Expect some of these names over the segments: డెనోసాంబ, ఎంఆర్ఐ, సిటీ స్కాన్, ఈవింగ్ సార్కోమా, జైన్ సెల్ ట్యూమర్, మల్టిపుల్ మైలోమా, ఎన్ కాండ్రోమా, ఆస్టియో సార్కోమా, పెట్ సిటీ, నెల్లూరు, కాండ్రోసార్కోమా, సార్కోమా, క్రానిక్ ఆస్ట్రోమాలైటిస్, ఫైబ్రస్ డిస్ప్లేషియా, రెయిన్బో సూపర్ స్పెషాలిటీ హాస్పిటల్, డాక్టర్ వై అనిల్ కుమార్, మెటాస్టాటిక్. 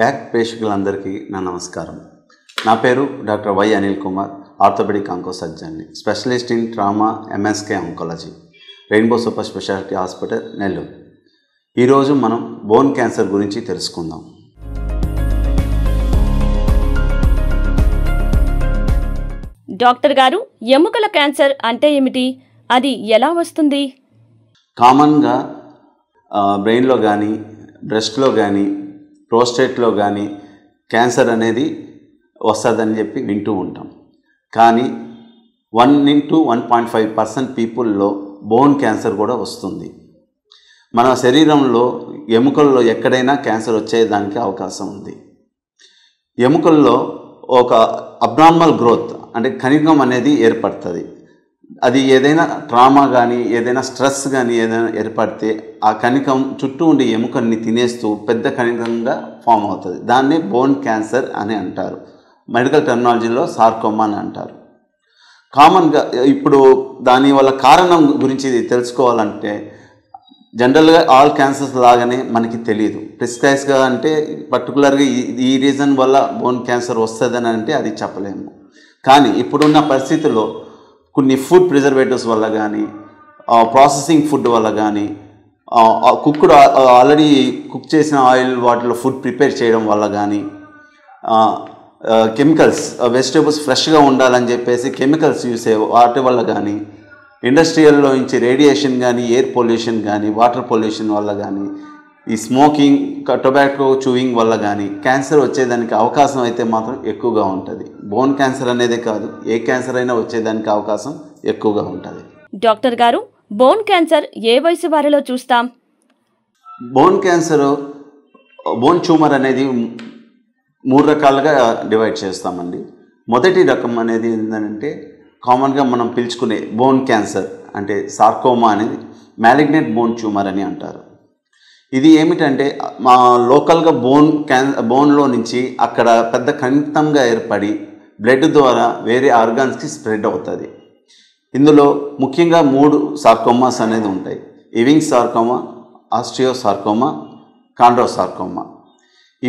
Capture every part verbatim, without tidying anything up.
యాక్ ప్రేక్షకులందరికీ నా నమస్కారం. నా పేరు డాక్టర్ వై అనిల్ కుమార్, orthopaedic onco సర్జన్ని, specialist in trauma, MSK oncology, రెయిన్బో సూపర్ స్పెషాలిటీ హాస్పిటల్, నెల్లూరు. ఈరోజు మనం బోన్ క్యాన్సర్ గురించి తెలుసుకుందాం. డాక్టర్ గారు, ఎముకల క్యాన్సర్ అంటే ఏమిటి? అది ఎలా వస్తుంది? కామన్గా బ్రెయిన్లో కానీ, బ్రెస్ట్లో కానీ, ప్రోస్టేట్లో కానీ క్యాన్సర్ అనేది వస్తుందని చెప్పి వింటూ ఉంటాం. కానీ one into one point five percent పీపుల్లో బోన్ క్యాన్సర్ కూడా వస్తుంది. మన శరీరంలో ఎముకల్లో ఎక్కడైనా క్యాన్సర్ వచ్చేదానికి అవకాశం ఉంది. ఎముకల్లో ఒక అబ్నార్మల్ గ్రోత్ అంటే ఖనికం అనేది ఏర్పడుతుంది. అది ఏదైనా ట్రామా కానీ, ఏదైనా స్ట్రెస్ కానీ ఏదైనా ఏర్పడితే ఆ కణికం చుట్టూ ఉండే ఎముకల్ని తినేస్తూ పెద్ద కణికంగా ఫామ్ అవుతుంది. దాన్నే బోన్ క్యాన్సర్ అని అంటారు. మెడికల్ టెర్మినాలజీలో సార్కోమా అని అంటారు. కామన్గా ఇప్పుడు దానివల్ల కారణం గురించి తెలుసుకోవాలంటే జనరల్గా ఆల్ క్యాన్సర్స్ లాగానే మనకి తెలియదు. ప్రిస్క్రైజ్గా అంటే పర్టికులర్గా ఈ ఈ రీజన్ వల్ల బోన్ క్యాన్సర్ వస్తుందని అంటే అది చెప్పలేము. కానీ ఇప్పుడున్న పరిస్థితుల్లో కొన్ని ఫుడ్ ప్రిజర్వేటివ్స్ వల్ల కానీ, ప్రాసెసింగ్ ఫుడ్ వల్ల కానీ, కుక్డ్ ఆల్రెడీ కుక్ చేసిన ఆయిల్ వాటిలో ఫుడ్ ప్రిపేర్ చేయడం వల్ల కానీ, కెమికల్స్, వెజిటేబుల్స్ ఫ్రెష్గా ఉండాలని చెప్పేసి కెమికల్స్ యూస్ అయ్యే వాటి వల్ల కానీ, ఇండస్ట్రియల్లో నుంచి రేడియేషన్ కానీ, ఎయిర్ పొల్యూషన్ కానీ, వాటర్ పొల్యూషన్ వల్ల కానీ, ఈ స్మోకింగ్, టొబాకో చూయింగ్ వల్ల కానీ క్యాన్సర్ వచ్చేదానికి అవకాశం అయితే మాత్రం ఎక్కువగా ఉంటుంది. బోన్ క్యాన్సర్ అనేదే కాదు, ఏ క్యాన్సర్ అయినా వచ్చేదానికి అవకాశం ఎక్కువగా ఉంటుంది. డాక్టర్ గారు, బోన్ క్యాన్సర్ ఏ వయసు వారిలో చూస్తాం? బోన్ క్యాన్సర్, బోన్ ట్యూమర్ అనేది మూడు రకాలుగా డివైడ్ చేస్తామండి. మొదటి రకం అనేది ఏంటంటే కామన్గా మనం పిలుచుకునే బోన్ క్యాన్సర్ అంటే సార్కోమా అనేది మ్యాలిగ్నెంట్ బోన్ ట్యూమర్ అని అంటారు. ఇది ఏమిటంటే మా లోకల్గా బోన్ క్యాన్ బోన్లో నుంచి అక్కడ పెద్ద కణితంగా ఏర్పడి బ్లడ్ ద్వారా వేరే ఆర్గాన్స్కి స్ప్రెడ్ అవుతుంది. ఇందులో ముఖ్యంగా మూడు సార్కోమాస్ అనేది ఉంటాయి: ఈవింగ్ సార్కోమా, ఆస్టియో సార్కోమా, కాండ్రోసార్కోమా.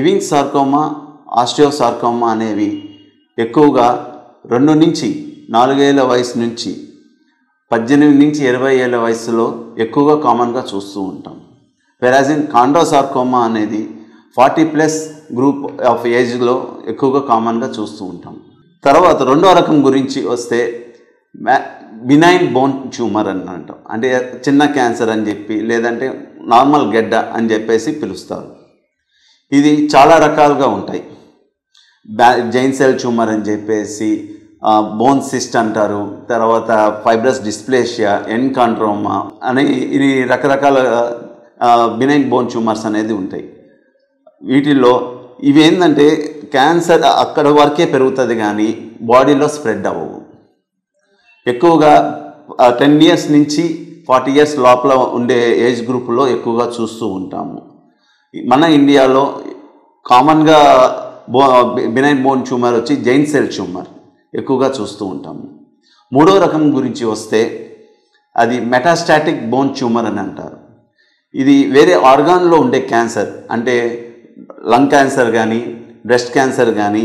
ఈవింగ్ సార్కోమా, ఆస్టియో సార్కోమా అనేవి ఎక్కువగా రెండు నుంచి నాలుగేళ్ల వయసు నుంచి పద్దెనిమిది నుంచి ఇరవై ఏళ్ళ వయసులో ఎక్కువగా కామన్గా చూస్తూ ఉంటాం. వెరాజ్ ఇన్ కాండ్రోసార్కోమా అనేది ఫార్టీ ప్లస్ గ్రూప్ ఆఫ్ ఏజ్లో ఎక్కువగా కామన్గా చూస్తూ ఉంటాం. తర్వాత రెండో రకం గురించి వస్తే బినైన్ బోన్ ట్యూమర్ అని అంటాం. అంటే చిన్న క్యాన్సర్ అని చెప్పి, లేదంటే నార్మల్ గెడ్డ అని చెప్పేసి పిలుస్తారు. ఇది చాలా రకాలుగా ఉంటాయి. జైన్ సెల్ ట్యూమర్ అని చెప్పేసి, బోన్ సిస్ట్ అంటారు, తర్వాత ఫైబ్రస్ డిస్ప్లేషియా, ఎన్ కాండ్రోమా అని ఇది రకరకాల బినైన్ బోన్ ట్యూమర్స్ అనేది ఉంటాయి. వీటిల్లో ఇవి ఏంటంటే క్యాన్సర్ అక్కడ వరకే పెరుగుతుంది కానీ బాడీలో స్ప్రెడ్ అవ్వవు. ఎక్కువగా టెన్ ఇయర్స్ నుంచి ఫార్టీ ఇయర్స్ లోపల ఉండే ఏజ్ గ్రూప్లో ఎక్కువగా చూస్తూ ఉంటాము. మన ఇండియాలో కామన్గా బో బినైన్ బోన్ ట్యూమర్ వచ్చి జైన్ సెల్ ట్యూమర్ ఎక్కువగా చూస్తూ ఉంటాము. మూడో రకం గురించి వస్తే అది మెటాస్టాటిక్ బోన్ ట్యూమర్ అని అంటారు. ఇది వేరే ఆర్గాన్లో ఉండే క్యాన్సర్ అంటే లంగ్ క్యాన్సర్ కానీ, బ్రెస్ట్ క్యాన్సర్ కానీ,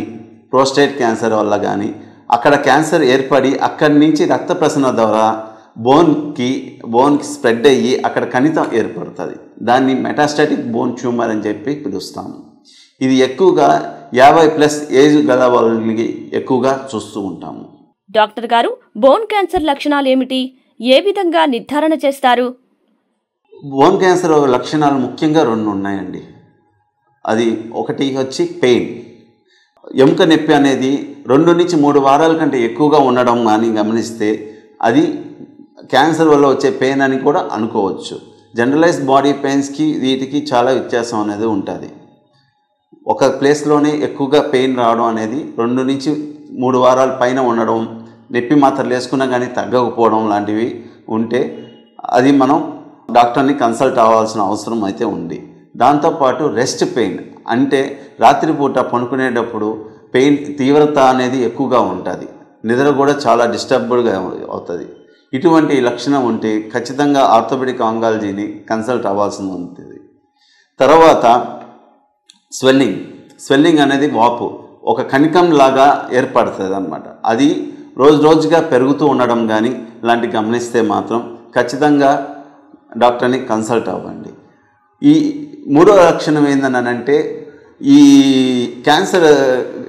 ప్రోస్టేట్ క్యాన్సర్ వల్ల కానీ అక్కడ క్యాన్సర్ ఏర్పడి అక్కడి నుంచి రక్త ప్రసరణ ద్వారా బోన్కి బోన్కి స్ప్రెడ్ అయ్యి అక్కడ కణితం ఏర్పడుతుంది. దాన్ని మెటాస్టాటిక్ బోన్ ట్యూమర్ అని చెప్పి పిలుస్తాము. ఇది ఎక్కువగా యాభై ప్లస్ ఏజ్ గల వాళ్ళకి ఎక్కువగా చూస్తూ ఉంటాము. డాక్టర్ గారు, బోన్ క్యాన్సర్ లక్షణాలు ఏమిటి? ఏ విధంగా నిర్ధారణ చేస్తారు? బోన్ క్యాన్సర్ లక్షణాలు ముఖ్యంగా రెండు ఉన్నాయండి. అది ఒకటి వచ్చి పెయిన్, ఎముక నొప్పి అనేది రెండు నుంచి మూడు వారాల కంటే ఎక్కువగా ఉండడం కానీ గమనిస్తే అది క్యాన్సర్ వల్ల వచ్చే పెయిన్ అని కూడా అనుకోవచ్చు. జనరలైజ్ బాడీ పెయిన్స్కి వీటికి చాలా వ్యత్యాసం అనేది ఉంటుంది. ఒక ప్లేస్లోనే ఎక్కువగా పెయిన్ రావడం అనేది రెండు నుంచి మూడు వారాల పైన ఉండడం, నొప్పి మాత్రలు వేసుకున్నా కానీ తగ్గకపోవడం లాంటివి ఉంటే అది మనం డాక్టర్ని కన్సల్ట్ అవ్వాల్సిన అవసరం అయితే ఉంది. దాంతోపాటు రెస్ట్ పెయిన్ అంటే రాత్రిపూట పనుకునేటప్పుడు పెయిన్ తీవ్రత అనేది ఎక్కువగా ఉంటుంది, నిద్ర కూడా చాలా డిస్టర్బ్డ్గా అవుతుంది. ఇటువంటి లక్షణం ఉంటే ఖచ్చితంగా ఆర్థోపెడిక్ ఆంకాలజీని కన్సల్ట్ అవ్వాల్సి ఉంటుంది. తర్వాత స్వెల్లింగ్, స్వెల్లింగ్ అనేది వాపు ఒక కణికం లాగా ఏర్పడుతుంది అనమాట. అది రోజు రోజుగా పెరుగుతూ ఉండడం కానీ ఇలాంటి గమనిస్తే మాత్రం ఖచ్చితంగా డాక్టర్ని కన్సల్ట్ అవ్వండి. ఈ మూడో లక్షణం ఏంటనంటే ఈ క్యాన్సర్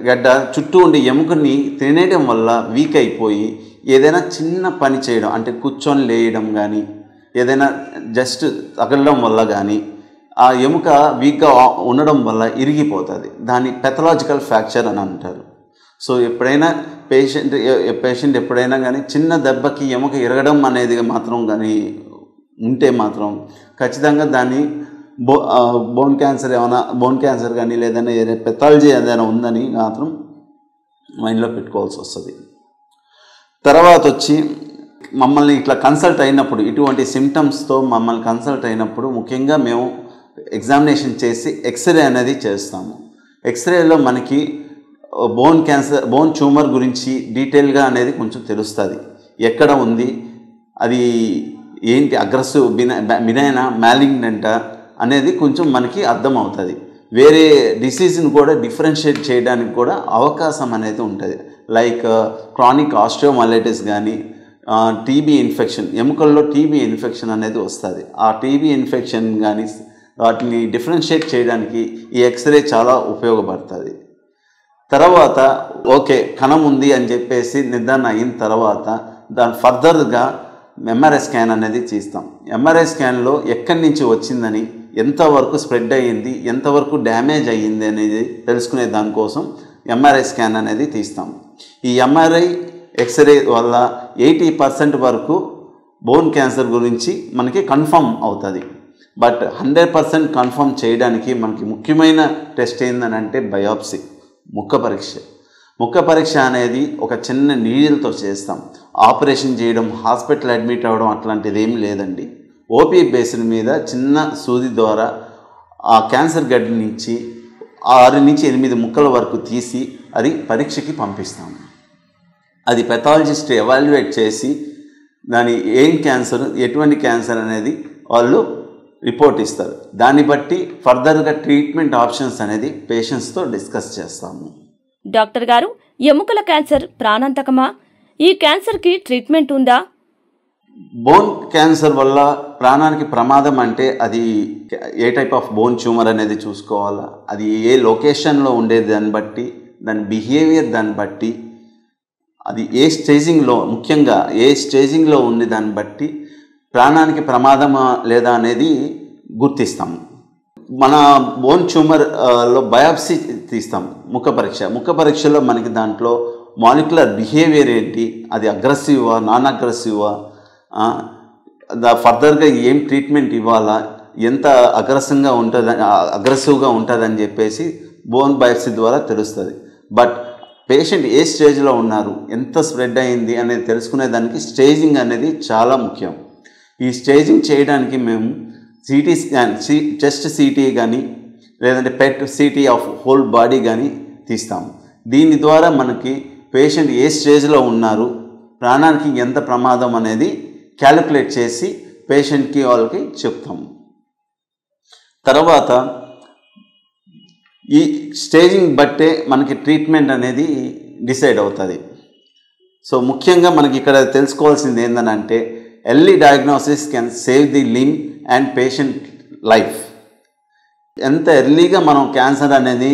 గడ్డ చుట్టూ ఉండే ఎముకని తినేయడం వల్ల వీక్ అయిపోయి ఏదైనా చిన్న పని చేయడం అంటే కూర్చొని లేయడం కానీ ఏదైనా జస్ట్ తగలడం వల్ల కానీ ఆ ఎముక వీక్గా ఉండడం వల్ల ఇరిగిపోతుంది. దాన్ని పెథలాజికల్ ఫ్రాక్చర్ అని అంటారు. సో ఎప్పుడైనా పేషెంట్ పేషెంట్ ఎప్పుడైనా కానీ చిన్న దెబ్బకి ఎముక ఇరగడం అనేది మాత్రం కానీ ఉంటే మాత్రం ఖచ్చితంగా దాన్ని బో బోన్ క్యాన్సర్ ఏమైనా బోన్ క్యాన్సర్ కానీ లేదన్నా ఏదైనా పెథాలజీ ఏదైనా ఉందని మాత్రం మైండ్లో పెట్టుకోవాల్సి వస్తుంది. తర్వాత వచ్చి మమ్మల్ని ఇట్లా కన్సల్ట్ అయినప్పుడు ఇటువంటి సిమ్టమ్స్తో మమ్మల్ని కన్సల్ట్ అయినప్పుడు ముఖ్యంగా మేము ఎగ్జామినేషన్ చేసి ఎక్స్రే అనేది చేస్తాము. ఎక్స్రేలో మనకి బోన్ క్యాన్సర్ బోన్ ట్యూమర్ గురించి డీటెయిల్గా అనేది కొంచెం తెలుస్తుంది. ఎక్కడ ఉంది అది ఏంటి అగ్రెసివ్ బినై బినైనా మ్యాలిగ్నెంట్ అనేది కొంచెం మనకి అర్థం అవుతుంది. వేరే డిసీజ్ని కూడా డిఫరెన్షియేట్ చేయడానికి కూడా అవకాశం అనేది ఉంటుంది. లైక్ క్రానిక్ ఆస్ట్రోమాలైటిస్ కానీ టీబీ ఇన్ఫెక్షన్ ఎముకల్లో టీబీ ఇన్ఫెక్షన్ అనేది వస్తుంది. ఆ టీబీ ఇన్ఫెక్షన్ కానీ వాటిని డిఫరెన్షియేట్ చేయడానికి ఈ ఎక్స్రే చాలా ఉపయోగపడుతుంది. తర్వాత ఓకే కణం ఉంది అని చెప్పేసి నిర్ధారణ అయిన తర్వాత దాని ఫర్దర్గా ఎంఆర్ఐ స్కాన్ అనేది చేస్తాం. ఎంఆర్ఐ స్కాన్లో ఎక్కడి నుంచి వచ్చిందని ఎంతవరకు స్ప్రెడ్ అయ్యింది ఎంతవరకు డ్యామేజ్ అయ్యింది అనేది తెలుసుకునే దానికోసం ఎంఆర్ఐ స్కాన్ అనేది తీస్తాం. ఈ ఎంఆర్ఐ ఎక్స్రే వల్ల ఎయిటీ పర్సెంట్ వరకు బోన్ క్యాన్సర్ గురించి మనకి కన్ఫర్మ్ అవుతుంది. బట్ హండ్రెడ్ పర్సెంట్ కన్ఫర్మ్ చేయడానికి మనకి ముఖ్యమైన టెస్ట్ ఏంటంటే బయాప్సీ ముక్క పరీక్ష. ముక్క పరీక్ష అనేది ఒక చిన్న నీడిల్తో చేస్తాం. ఆపరేషన్ చేయడం హాస్పిటల్ అడ్మిట్ అవ్వడం అట్లాంటిది ఏం లేదండి. ఓపీ బేసిన్ మీద చిన్న సూది ద్వారా ఆ క్యాన్సర్ గడ్డ నుంచి ఆరు నుంచి ఎనిమిది ముక్కల వరకు తీసి అది పరీక్షకి పంపిస్తాము. అది పెథాలజిస్ట్ ఎవాల్యుయేట్ చేసి దాని ఏం క్యాన్సర్ ఎటువంటి క్యాన్సర్ అనేది వాళ్ళు రిపోర్ట్ ఇస్తారు. దాన్ని బట్టి ఫర్దర్గా ట్రీట్మెంట్ ఆప్షన్స్ అనేది పేషెంట్స్తో డిస్కస్ చేస్తాము. డాక్టర్ గారు, ఎముకల క్యాన్సర్ ప్రాణాంతకమా? ఈ క్యాన్సర్కి ట్రీట్మెంట్ ఉందా? బోన్ క్యాన్సర్ వల్ల ప్రాణానికి ప్రమాదం అంటే అది ఏ టైప్ ఆఫ్ బోన్ ట్యూమర్ అనేది చూసుకోవాలా, అది ఏ లొకేషన్లో ఉండేది దాన్ని బట్టి, దాని బిహేవియర్ దాన్ని బట్టి, అది ఏ స్టేజింగ్లో ముఖ్యంగా ఏ స్టేజింగ్లో ఉంది దాన్ని బట్టి ప్రాణానికి ప్రమాదమా లేదా అనేది గుర్తిస్తాము. మన బోన్ ట్యూమర్లో బయాప్సీ తీస్తాం. ముఖ పరీక్ష ముఖ పరీక్షలో మనకి దాంట్లో మాలిక్యులర్ బిహేవియర్ ఏంటి, అది అగ్రెసివా నాన్ అగ్రెసివా, ఫర్దర్గా ఏం ట్రీట్మెంట్ ఇవ్వాలా, ఎంత అగ్రెసివ్గా ఉంటుంది అగ్రెసివ్గా ఉంటుందని చెప్పేసి బోన్ బయాప్సీ ద్వారా తెలుస్తుంది. బట్ పేషెంట్ ఏ స్టేజ్లో ఉన్నారు ఎంత స్ప్రెడ్ అయింది అనేది తెలుసుకునేదానికి స్టేజింగ్ అనేది చాలా ముఖ్యం. ఈ స్టేజింగ్ చేయడానికి మేము సిటీ స్కాన్ సి చెస్ట్ సిటీ కానీ లేదంటే పెట్ సిటీ of whole body కానీ తీస్తాము. దీని ద్వారా మనకి పేషెంట్ ఏ స్టేజ్లో ఉన్నారు ప్రాణానికి ఎంత ప్రమాదం అనేది క్యాలిక్యులేట్ చేసి పేషెంట్కి వాళ్ళకి చెప్తాము. తర్వాత ఈ స్టేజింగ్ బట్టే మనకి ట్రీట్మెంట్ అనేది డిసైడ్ అవుతుంది. సో ముఖ్యంగా మనకి ఇక్కడ తెలుసుకోవాల్సింది ఏంటంటే early diagnosis can save the limb and patient life. ఎంత ఎర్లీగా మనం క్యాన్సర్ అనేది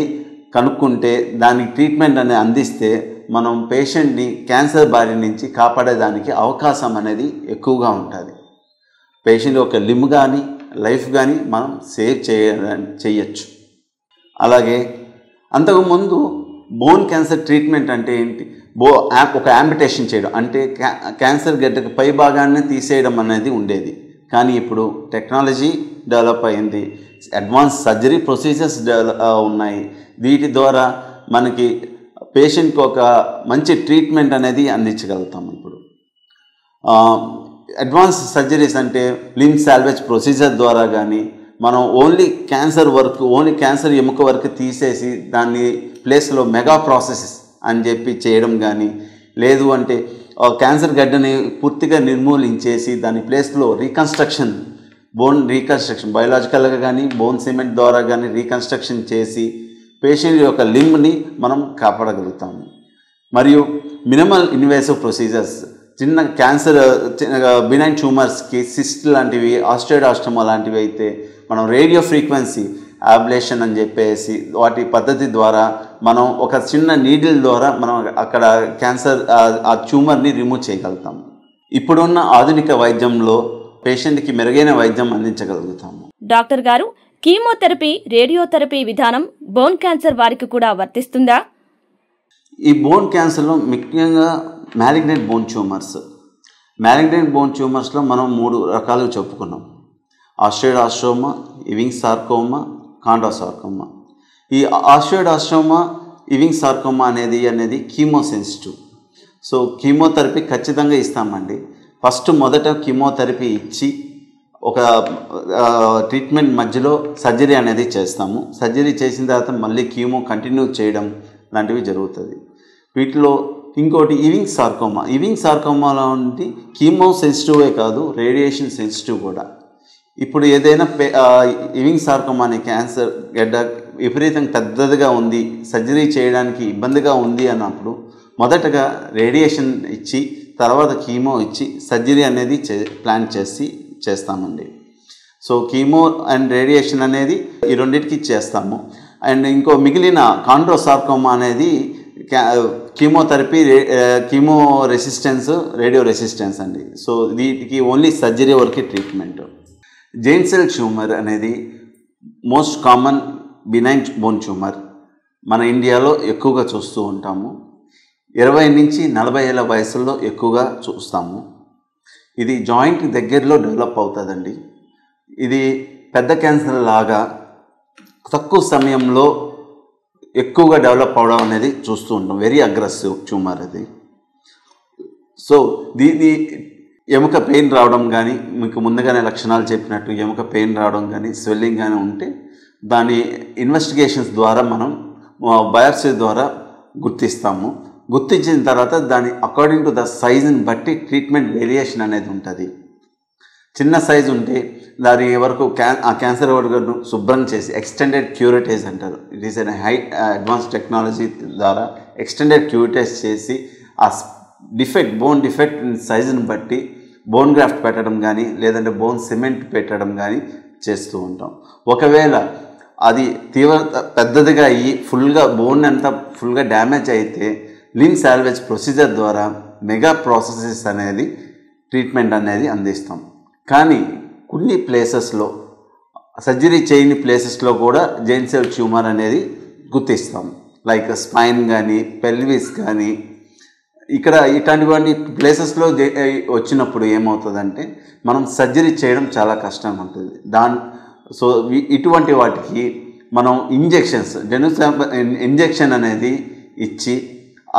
కనుక్కుంటే దానికి ట్రీట్మెంట్ అనేది అందిస్తే మనం పేషెంట్ని క్యాన్సర్ బారి నుంచి కాపాడేదానికి అవకాశం అనేది ఎక్కువగా ఉంటుంది. పేషెంట్ యొక్క లింబ్ కానీ లైఫ్ కానీ మనం సేవ్ చేయ చేయొచ్చు. అలాగే అంతకుముందు బోన్ క్యాన్సర్ ట్రీట్మెంట్ అంటే ఏంటి, బో ఒక యాంపిటేషన్ చేయడం అంటే క్యా క్యాన్సర్ గడ్డకు పై భాగాన్ని తీసేయడం అనేది ఉండేది. కానీ ఇప్పుడు టెక్నాలజీ డెవలప్ అయింది, అడ్వాన్స్ సర్జరీ ప్రొసీజర్స్ డెవలప్ ఉన్నాయి. వీటి ద్వారా మనకి పేషెంట్కి ఒక మంచి ట్రీట్మెంట్ అనేది అందించగలుగుతాం. ఇప్పుడు అడ్వాన్స్ సర్జరీస్ అంటే లింబ్ సాల్వేజ్ ప్రొసీజర్ ద్వారా కానీ మనం ఓన్లీ క్యాన్సర్ వరకు ఓన్లీ క్యాన్సర్ ఎముక వరకు తీసేసి దాన్ని ప్లేస్లో మెగా ప్రాసెసెస్ అని చెప్పి చేయడం కానీ, లేదు అంటే క్యాన్సర్ గడ్డని పూర్తిగా నిర్మూలించేసి దాని ప్లేస్లో రీకన్స్ట్రక్షన్ బోన్ రీకన్స్ట్రక్షన్ బయలాజికల్గా కానీ బోన్ సిమెంట్ ద్వారా కానీ రీకన్స్ట్రక్షన్ చేసి పేషెంట్ యొక్క లింబ్ని మనం కాపాడగలుగుతాము. మరియు మినిమల్ ఇన్వేసివ్ ప్రొసీజర్స్, చిన్న క్యాన్సర్, బినైన్ ట్యూమర్స్కి సిస్ట్ లాంటివి, ఆస్టియో సార్కోమా లాంటివి అయితే మనం రేడియో ఫ్రీక్వెన్సీ అబ్లేషన్ అని చెప్పేసి వాటి పద్ధతి ద్వారా మనం ఒక చిన్న నీడిల్ ద్వారా మనం అక్కడ క్యాన్సర్ ఆ ట్యూమర్ని రిమూవ్ చేయగలుగుతాం. ఇప్పుడున్న ఆధునిక వైద్యంలో పేషెంట్కి మెరుగైన వైద్యం అందించగలుగుతాము. డాక్టర్ గారు, కీమోథెరపీ, రేడియోథెరపీ విధానం బోన్ క్యాన్సర్ వారికి కూడా వర్తిస్తుందా? ఈ బోన్ క్యాన్సర్లో ముఖ్యంగా malignant bone tumours malignant bone ట్యూమర్స్లో మనం మూడు రకాలు చెప్పుకున్నాం. ఆస్టియో సార్కోమా, ఈవింగ్ సార్కోమా, కాండ్రోసార్కోమా. ఈ ఆస్టియో సార్కోమా, ఈవింగ్ సార్కోమా అనేది అనేది కీమోసెన్సిటివ్. సో కీమోథెరపీ ఖచ్చితంగా ఇస్తామండి. ఫస్ట్ మొదట కీమోథెరపీ ఇచ్చి ఒక ట్రీట్మెంట్ మధ్యలో సర్జరీ అనేది చేస్తాము. సర్జరీ చేసిన తర్వాత మళ్ళీ కీమో కంటిన్యూ చేయడం లాంటివి జరుగుతుంది. వీటిలో ఇంకోటి ఈవింగ్ సార్కోమా. ఈవింగ్ సార్కోమాలో ఉండి కీమో సెన్సిటివే కాదు, రేడియేషన్ సెన్సిటివ్ కూడా. ఇప్పుడు ఏదైనా ఈవింగ్ సార్కోమా అనే క్యాన్సర్ గడ్డ విపరీతంగా పెద్దదిగా ఉంది, సర్జరీ చేయడానికి ఇబ్బందిగా ఉంది అన్నప్పుడు మొదటగా రేడియేషన్ ఇచ్చి తర్వాత కీమో ఇచ్చి సర్జరీ అనేది చే ప్లాన్ చేసి చేస్తామండి. సో కీమో అండ్ రేడియేషన్ అనేది ఈ రెండింటికి చేస్తాము. అండ్ ఇంకో మిగిలిన కాండ్రోసార్కోమా అనేది chemotherapy, ray chemo resistance, radio resistance అండి. సో వీటికి ఓన్లీ సర్జరీ వరకే ట్రీట్మెంట్. జైన్ సెల్ ట్యూమర్ అనేది most common benign bone tumour. మన ఇండియాలో ఎక్కువగా చూస్తూ ఉంటాము. ఇరవై నుంచి నలభై ఏళ్ళ వయసుల్లో ఎక్కువగా చూస్తాము. ఇది జాయింట్ దగ్గరలో డెవలప్ అవుతుందండి. ఇది పెద్ద క్యాన్సర్ లాగా తక్కువ సమయంలో ఎక్కువగా డెవలప్ అవడం అనేది చూస్తూ ఉంటాం. వెరీ అగ్రెసివ్ ట్యూమర్ అది. సో దీని ఎముక పెయిన్ రావడం కానీ, మీకు ముందుగానే లక్షణాలు చెప్పినట్టు ఎముక పెయిన్ రావడం కానీ, స్వెల్లింగ్ కానీ ఉంటే దాని ఇన్వెస్టిగేషన్స్ ద్వారా మనం బయాప్సీ ద్వారా గుర్తిస్తాము. గుర్తించిన తర్వాత దాని అకార్డింగ్ టు ద సైజుని బట్టి ట్రీట్మెంట్ వేరియేషన్ అనేది ఉంటుంది. చిన్న సైజు ఉంటే దాని వరకు క్యా ఆ క్యాన్సర్ వరకు శుభ్రం చేసి ఎక్స్టెండెడ్ క్యూరిటేజ్ అంటారు. It is an high advance technology ద్వారా ఎక్స్టెండెడ్ క్యూరిటేజ్ చేసి ఆ డిఫెక్ట్, బోన్ డిఫెక్ట్ సైజుని బట్టి బోన్ గ్రాఫ్ట్ పెట్టడం కానీ, లేదంటే బోన్ సిమెంట్ పెట్టడం కానీ చేస్తూ ఉంటాం. ఒకవేళ అది తీవ్రత పెద్దదిగా అయ్యి ఫుల్గా బోన్ అంతా ఫుల్గా డ్యామేజ్ అయితే లిమ్ సాల్వేజ్ ప్రొసీజర్ ద్వారా మెగా ప్రాసెసెస్ అనేది ట్రీట్మెంట్ అనేది అందిస్తాం. కానీ కొన్ని ప్లేసెస్లో, సర్జరీ చేయని ప్లేసెస్లో కూడా జైన్ సెల్ ట్యూమర్ అనేది గుర్తిస్తాం. లైక్ స్పైన్ కానీ, పెల్విస్ కానీ, ఇక్కడ ఇట్లాంటివన్నీ ప్లేసెస్లో వచ్చినప్పుడు ఏమవుతుందంటే మనం సర్జరీ చేయడం చాలా కష్టం ఉంటుంది. దాని సో ఇటువంటి వాటికి మనం ఇంజెక్షన్స్, డెనోసాంబ ఇంజెక్షన్ అనేది ఇచ్చి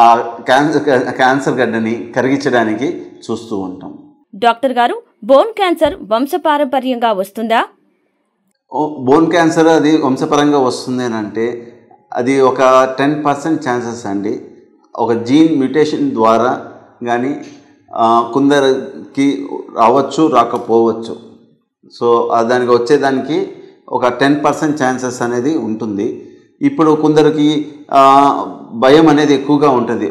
ఆ క్యాన్సర్ క్యాన్సర్ గడ్డని కరిగించడానికి చూస్తూ ఉంటాం. డాక్టర్ గారు, బోన్ క్యాన్సర్ వంశపారంపర్యంగా వస్తుందా? బోన్ క్యాన్సర్ అది వంశపరంగా వస్తుంది అని అంటే అది ఒక టెన్ పర్సెంట్ ఛాన్సెస్ అండి. ఒక జీన్ మ్యూటేషన్ ద్వారా కానీ కొందరికి రావచ్చు, రాకపోవచ్చు. సో దానికి వచ్చేదానికి ఒక టెన్ పర్సెంట్ ఛాన్సెస్ అనేది ఉంటుంది. ఇప్పుడు కొందరికి భయం అనేది ఎక్కువగా ఉంటుంది.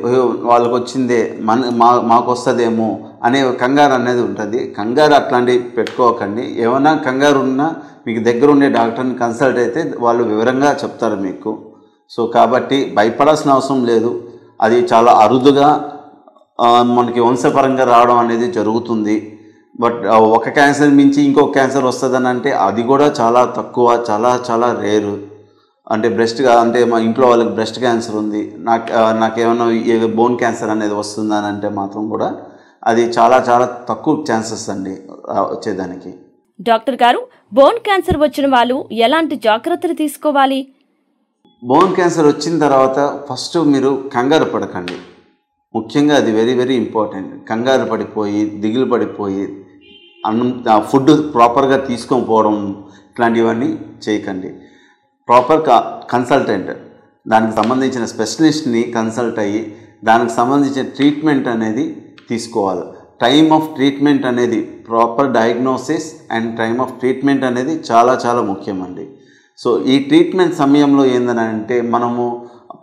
వాళ్ళకి వచ్చిందే, మన మా మాకు వస్తుందేమో అనే కంగారు అనేది ఉంటుంది. కంగారు అట్లాంటివి పెట్టుకోకండి. ఏమైనా కంగారు ఉన్నా మీకు దగ్గర ఉండే డాక్టర్ని కన్సల్ట్ అయితే వాళ్ళు వివరంగా చెప్తారు మీకు. సో కాబట్టి భయపడాల్సిన అవసరం లేదు. అది చాలా అరుదుగా మనకి వంశపరంగా రావడం అనేది జరుగుతుంది. బట్ ఒక క్యాన్సర్ మించి ఇంకో క్యాన్సర్ వస్తుందని అంటే అది కూడా చాలా తక్కువ, చాలా చాలా రేరు. అంటే బ్రెస్ట్ అంటే మా ఇంట్లో వాళ్ళకి బ్రెస్ట్ క్యాన్సర్ ఉంది, నాకు నాకేమన్నా బోన్ క్యాన్సర్ అనేది వస్తుందని అంటే మాత్రం కూడా అది చాలా చాలా తక్కువ ఛాన్సెస్ అండి వచ్చేదానికి. డాక్టర్ గారు, బోన్ క్యాన్సర్ వచ్చిన వాళ్ళు ఎలాంటి జాగ్రత్తలు తీసుకోవాలి? బోన్ క్యాన్సర్ వచ్చిన తర్వాత ఫస్ట్ మీరు కంగారు పడకండి. ముఖ్యంగా అది వెరీ వెరీ ఇంపార్టెంట్. కంగారు పడిపోయి, దిగులు పడిపోయి, అన్నం ఫుడ్ ప్రాపర్గా తీసుకోకపోవడం ఇట్లాంటివన్నీ చేయకండి. ప్రాపర్ కన్సల్టెంట్, దానికి సంబంధించిన స్పెషలిస్ట్ని కన్సల్ట్ అయ్యి దానికి సంబంధించిన ట్రీట్మెంట్ అనేది తీసుకోవాలి. టైమ్ ఆఫ్ ట్రీట్మెంట్ అనేది, proper diagnosis and time of treatment అనేది చాలా చాలా ముఖ్యమండి. సో ఈ ట్రీట్మెంట్ సమయంలో ఏంటంటే మనము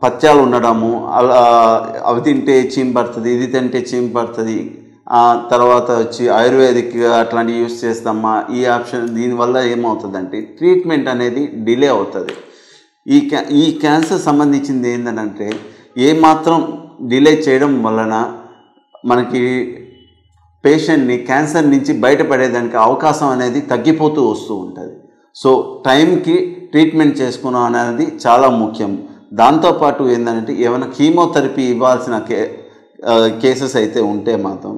పత్యాలు ఉండడము, అలా అవి తింటే చీమ పడుతుంది, ఇది తింటే చీమ పడుతుంది, తర్వాత వచ్చి ఆయుర్వేదిక్ అట్లాంటివి యూస్ చేస్తామా, ఈ ఆప్షన్ దీనివల్ల ఏమవుతుందంటే ట్రీట్మెంట్ అనేది డిలే అవుతుంది. ఈ క్యా ఈ క్యాన్సర్ సంబంధించింది ఏంటంటే ఏమాత్రం డిలే చేయడం వలన మనకి పేషెంట్ని క్యాన్సర్ నుంచి బయటపడేదానికి అవకాశం అనేది తగ్గిపోతూ వస్తూ ఉంటుంది. సో టైంకి ట్రీట్మెంట్ చేసుకోవడం అనేది చాలా ముఖ్యం. దాంతోపాటు ఏంటంటే ఏమైనా కీమోథెరపీ ఇవ్వాల్సిన కే కేసెస్ అయితే ఉంటే మాత్రం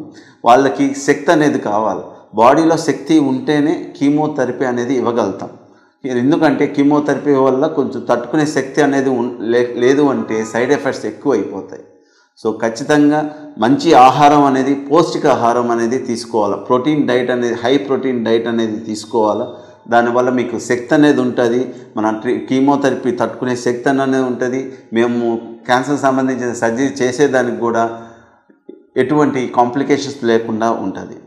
వాళ్ళకి శక్తి అనేది కావాలి. బాడీలో శక్తి ఉంటేనే కీమోథెరపీ అనేది ఇవ్వగలుగుతాం. ఎందుకంటే కీమోథెరపీ వల్ల కొంచెం తట్టుకునే శక్తి అనేది లేదు అంటే సైడ్ ఎఫెక్ట్స్ ఎక్కువ అయిపోతాయి. సో ఖచ్చితంగా మంచి ఆహారం అనేది, పౌష్టికాహారం అనేది తీసుకోవాలి. ప్రోటీన్ డైట్ అనేది, హై ప్రోటీన్ డైట్ అనేది తీసుకోవాలి. దానివల్ల మీకు శక్తి అనేది ఉంటుంది, మన కీమోథెరపీ తట్టుకునే శక్తి అనేది ఉంటుంది. మేము క్యాన్సర్ సంబంధించిన సర్జరీ చేసేదానికి కూడా ఎటువంటి కాంప్లికేషన్స్ లేకుండా ఉంటుంది.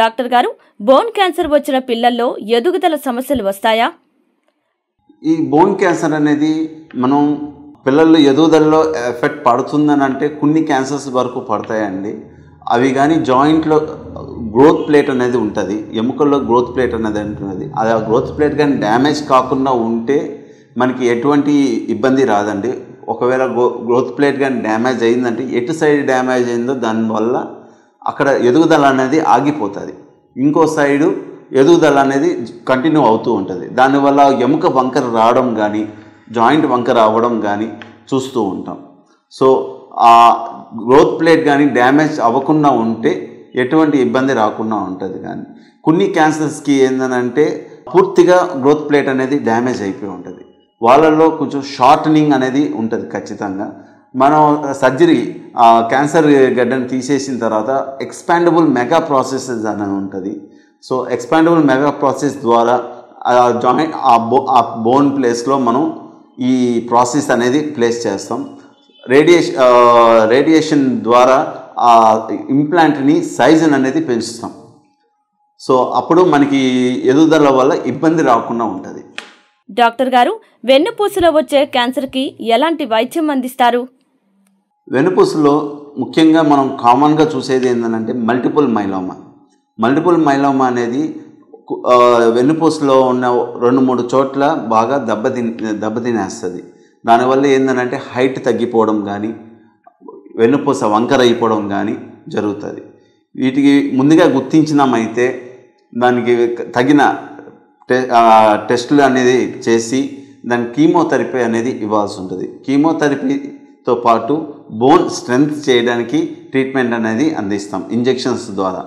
డాక్టర్ గారు, బోన్ క్యాన్సర్ వచ్చిన పిల్లల్లో ఎదుగుదల సమస్యలు వస్తాయా? ఈ బోన్ క్యాన్సర్ అనేది మనం పిల్లల్లో ఎదుగుదలలో ఎఫెక్ట్ పడుతుందని అంటే కొన్ని క్యాన్సర్స్ వరకు పడతాయండి. అవి కానీ జాయింట్లో గ్రోత్ ప్లేట్ అనేది ఉంటుంది, ఎముకల్లో గ్రోత్ ప్లేట్ అనేది ఉంటుంది. అది ఆ గ్రోత్ ప్లేట్ కానీ డ్యామేజ్ కాకుండా ఉంటే మనకి ఎటువంటి ఇబ్బంది రాదండి. ఒకవేళ గ్రో గ్రోత్ ప్లేట్ కానీ డ్యామేజ్ అయిందంటే ఎటు సైడ్ డ్యామేజ్ అయిందో దానివల్ల అక్కడ ఎదుగుదల అనేది ఆగిపోతుంది. ఇంకో సైడు ఎదుగుదల అనేది కంటిన్యూ అవుతూ ఉంటుంది. దానివల్ల ఎముక వంకర రావడం కానీ, జాయింట్ వంకర అవ్వడం కానీ చూస్తూ ఉంటాం. సో ఆ గ్రోత్ ప్లేట్ కానీ డ్యామేజ్ అవ్వకుండా ఉంటే ఎటువంటి ఇబ్బంది రాకుండా ఉంటుంది. కానీ కొన్ని క్యాన్సర్స్కి ఏంటంటే పూర్తిగా గ్రోత్ ప్లేట్ అనేది డ్యామేజ్ అయిపోయి ఉంటుంది. వాళ్ళల్లో కొంచెం షార్టనింగ్ అనేది ఉంటుంది. ఖచ్చితంగా మనం సర్జరీ క్యాన్సర్ గడ్డను తీసేసిన తర్వాత ఎక్స్పాండబుల్ మెగా ప్రాసెసెస్ అనేది ఉంటుంది. సో ఎక్స్పాండబుల్ మెగా ప్రాసెస్ ద్వారా జాయింట్ ఆ బో ఆ బోన్ ప్లేస్లో మనం ఈ ప్రాసెస్ అనేది ప్లేస్ చేస్తాం. రేడియేషన్ రేడియేషన్ ద్వారా ఆ ఇంప్లాంట్ని సైజును అనేది పెంచుతాం. సో అప్పుడు మనకి ఎదుగుదల వల్ల ఇబ్బంది రాకుండా ఉంటుంది. డాక్టర్ గారు, వెన్నుపూసలో వచ్చే క్యాన్సర్కి ఎలాంటి వైద్యం అందిస్తారు? వెన్నుపూసలో ముఖ్యంగా మనం కామన్గా చూసేది ఏంటంటే మల్టిపుల్ మైలోమా. మల్టిపుల్ మైలోమా అనేది వెన్నుపూసలో ఉన్న రెండు మూడు చోట్ల బాగా దెబ్బతి దెబ్బతినేస్తుంది. దానివల్ల ఏంటంటే హైట్ తగ్గిపోవడం కానీ, వెన్నుపూస వంకర అయిపోవడం కానీ జరుగుతుంది. వీటికి ముందుగా గుర్తించినామైతే దానికి తగిన టె టెస్టులు అనేది చేసి దాని కీమోథెరపీ అనేది ఇవ్వాల్సి ఉంటుంది. కీమోథెరపీతో పాటు బోన్ స్ట్రెంగ్త్ చేయడానికి ట్రీట్మెంట్ అనేది అందిస్తాం ఇంజెక్షన్స్ ద్వారా.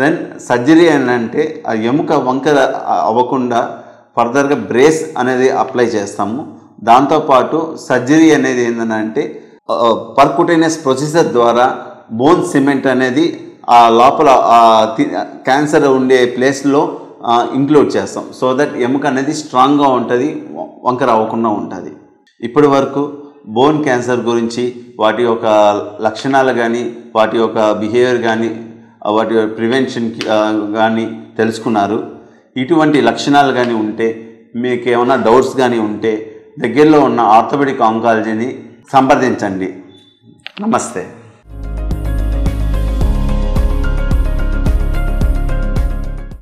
దెన్ సర్జరీ అని అంటే ఆ ఎముక వంకర అవ్వకుండా ఫర్దర్గా బ్రేస్ అనేది అప్లై చేస్తాము. దాంతోపాటు సర్జరీ అనేది ఏంటంటే పర్కుటేనియస్ ప్రొసీజర్ ద్వారా బోన్ సిమెంట్ అనేది ఆ లోపల క్యాన్సర్ ఉండే ప్లేస్లో ఇంక్లూడ్ చేస్తాం. సో దట్ ఎముక అనేది స్ట్రాంగ్గా ఉంటుంది, వంకర అవ్వకుండా ఉంటుంది. ఇప్పటి వరకు బోన్ క్యాన్సర్ గురించి వాటి యొక్క లక్షణాలు కానీ, వాటి యొక్క బిహేవియర్ కానీ, వాటి ప్రివెన్షన్ కానీ తెలుసుకున్నారు. ఇటువంటి లక్షణాలు కానీ ఉంటే, మీకు ఏమైనా డౌట్స్ కానీ ఉంటే దగ్గరలో ఉన్న ఆర్థోపెడిక్ ఆంకాలజీని సంప్రదించండి. నమస్తే.